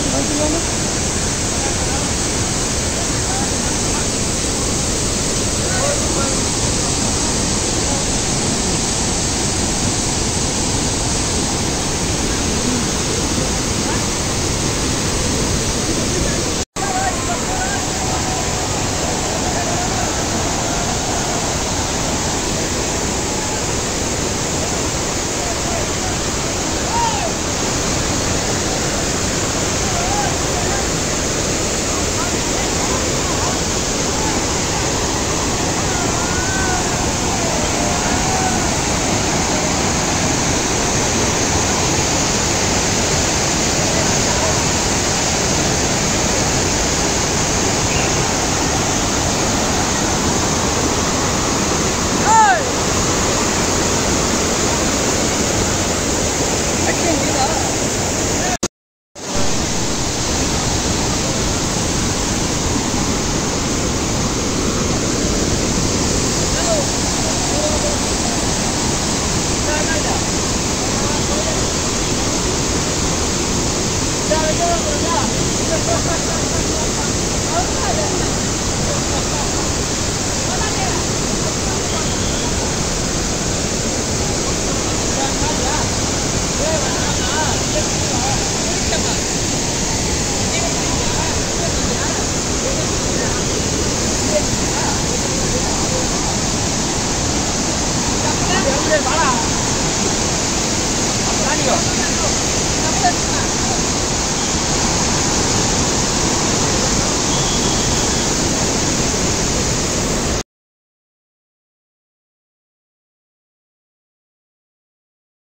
什么时间呢？干嘛了？哪里有？